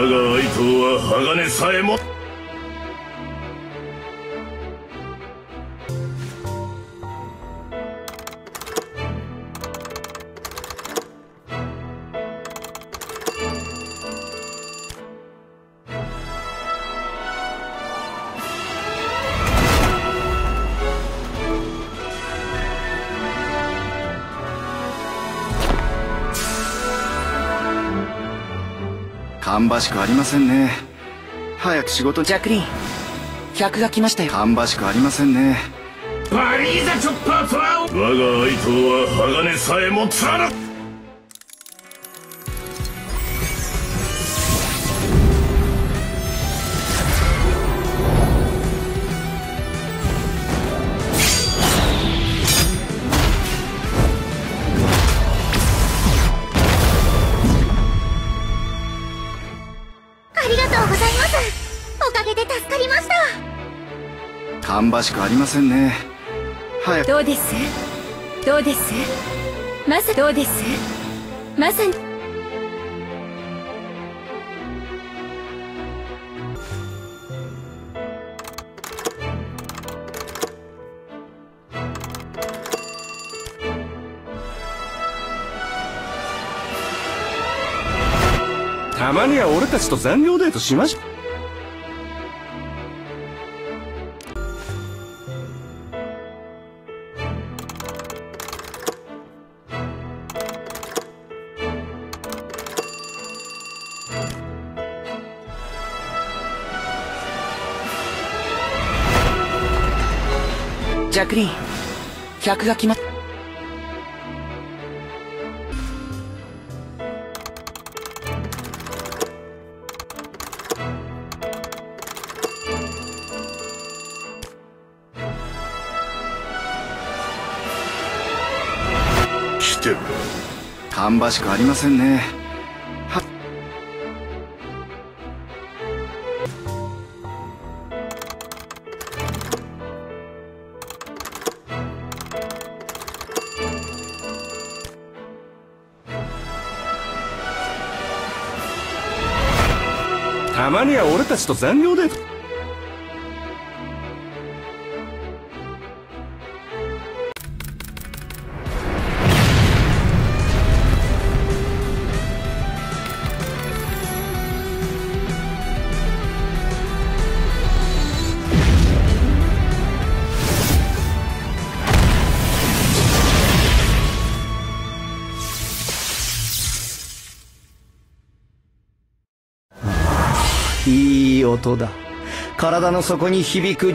我が愛党は鋼さえも。芳しくありませんね。早く仕事。ジャクリーン、客が来ましたよ。芳しくありませんね。バリーザチョッパートラウ。我が愛党は鋼さえもつらな。芳しくありませんね。はい。どうです？どうです？どうです？まさに。たまには俺たちと残業デートしましょう。ジャクリーン、客が来ま。来てる。芳しくありませんね。たまには俺たちと残業で。いい音だ。体の底に響く。